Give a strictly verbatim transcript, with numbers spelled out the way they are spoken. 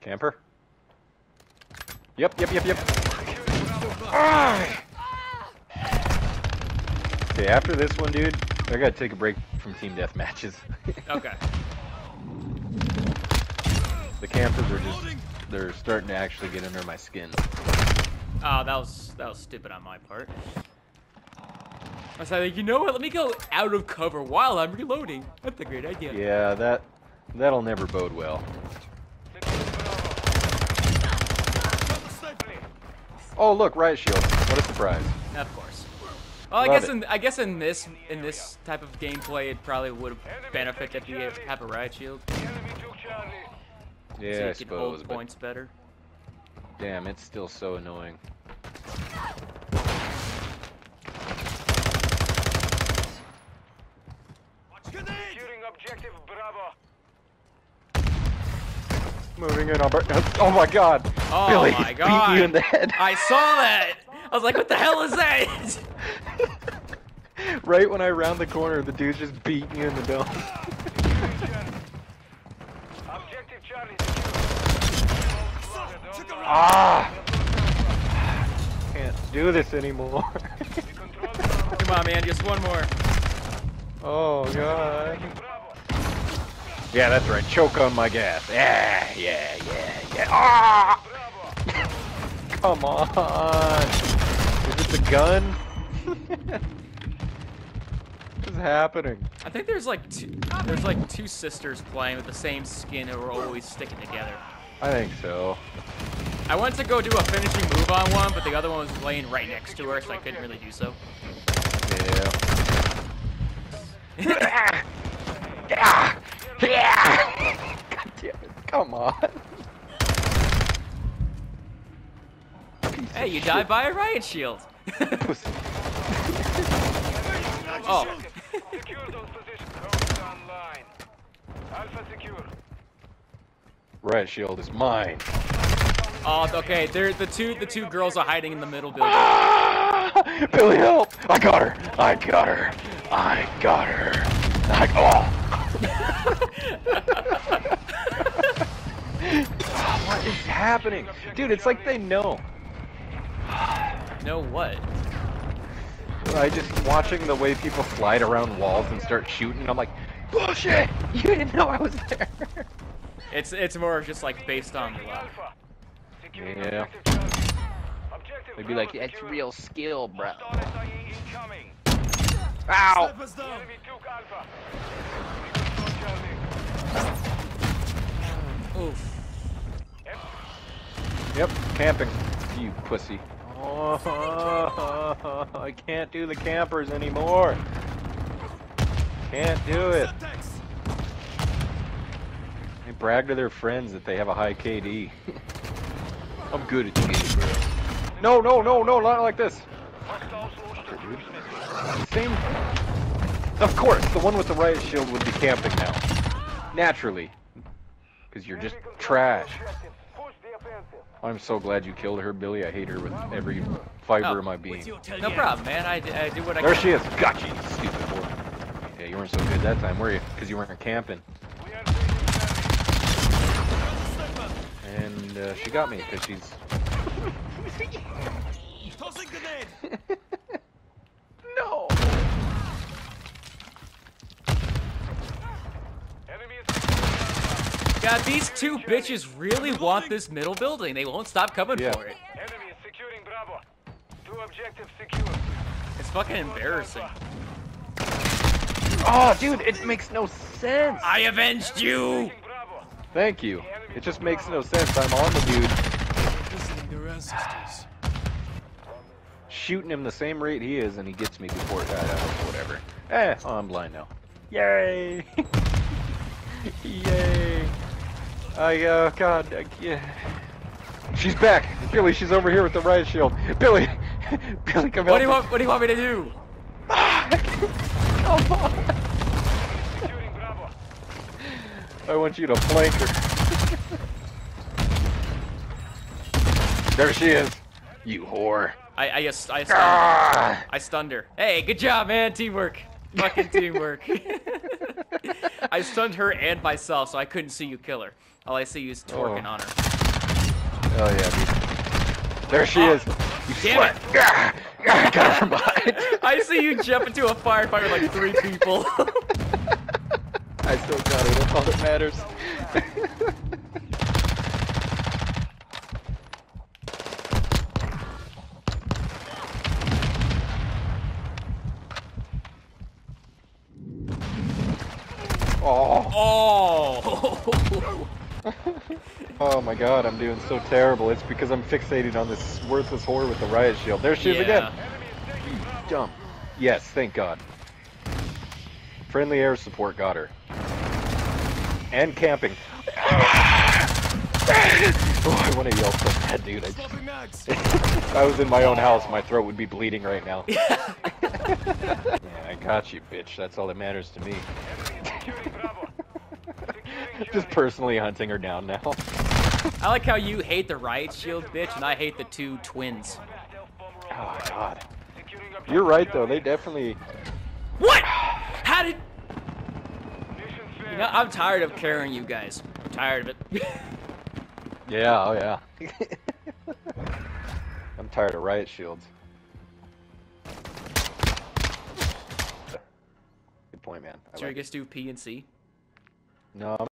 Camper? Yep, yep, yep, yep. Ah! Okay, after this one, dude, I gotta take a break from team death matches. Okay. The campers are just—they're starting to actually get under my skin. Oh, that was that was stupid on my part. I was like, you know what? Let me go out of cover while I'm reloading. That's a great idea. Yeah, that that'll never bode well. Oh, look, riot shield! What a surprise! Of course. Well, I Love guess in, I guess in this in this type of gameplay, it probably would benefit if you have a riot shield. Yeah, so you I can suppose, hold points better. Damn, it's still so annoying. Securing objective Bravo. Moving in, Albert. Oh my God! Oh Billy, my God! Beat you in the head. I saw that. I was like, what the hell is that? Right when I round the corner, the dude's just beating you in the dome. Ah! Can't do this anymore. Come on, man, just one more. Oh God. Yeah, that's right. Choke on my gas. Yeah, yeah, yeah, yeah. Ah! Come on. Is it the gun? What is happening? I think there's like two, there's like two sisters playing with the same skin who are always sticking together. I think so. I wanted to go do a finishing move on one, but the other one was laying right next to her, so I couldn't really do so. Yeah. Yeah. Yeah. God damn it. Come on. Hey, you died by a riot shield. Oh. Secure those positions. Online. Alpha secure. Riot shield is mine. Oh, okay. They're the two. The two girls are hiding in the middle building. Ah! Billy, help! I got her. I got her. I got her. I oh. Oh, what is happening, dude? It's like they know. Know what? I just watching the way people slide around walls and start shooting. I'm like, bullshit! You didn't know I was there. It's it's more just like based on luck. Yeah. They'd be like, that's real skill, bro. Ow! Oof. Yep, camping. You pussy. Oh, I can't do the campers anymore. Can't do it. They brag to their friends that they have a high K D. I'm good at this, bro. No, no, no, no, not like this. Same. Of course, the one with the riot shield would be camping now. Naturally. Because you're just trash. I'm so glad you killed her, Billy. I hate her with every fiber oh, of my being. No problem, man. I, I do what I there can. There she is. Gotcha, you stupid boy. Yeah, you weren't so good that time, were you? Because you weren't camping. And uh, she got me because she's... No! God, these two bitches really want this middle building. They won't stop coming yeah. for it. Enemy is securing Bravo. Two objectives secure. It's fucking embarrassing. Oh, dude, it makes no sense. I avenged you. Thank you. It just makes no sense. I'm on the dude. Shooting him the same rate he is, and he gets me before it died out or whatever. Eh, oh, I'm blind now. Yay! Yay! I, uh, God, I, yeah. She's back! Billy, she's over here with the riot shield. Billy! Billy, come out. What do you want, what do you want me to do? Come on! I want you to flank her. There she is! You whore. I, I just, I stunned ah! her. I stunned her. Hey, good job, man! Teamwork! Fucking teamwork. I stunned her and myself, so I couldn't see you kill her. All I see is torque oh. and honor. Oh yeah, dude. There she oh. is. You Damn slut. It. I got her from behind. I see you jump into a firefight with like three people. I still got her. That's all that matters. Oh. Oh my god, I'm doing so terrible. It's because I'm fixated on this worthless whore with the riot shield. There she is yeah. again. Jump. Yes, thank god. Friendly air support got her. And camping. Oh, I want to yell so bad, dude. I just... if I was in my own house, my throat would be bleeding right now. Yeah, I got you, bitch. That's all that matters to me. Just personally hunting her down now. I like how you hate the riot shield, bitch, and I hate the two twins. Oh, god. You're right, though. They definitely... What? How did... You know, I'm tired of carrying you guys. I'm tired of it. Yeah, oh, yeah. I'm tired of riot shields. Good point, man. So I guess do P and C? No, I'm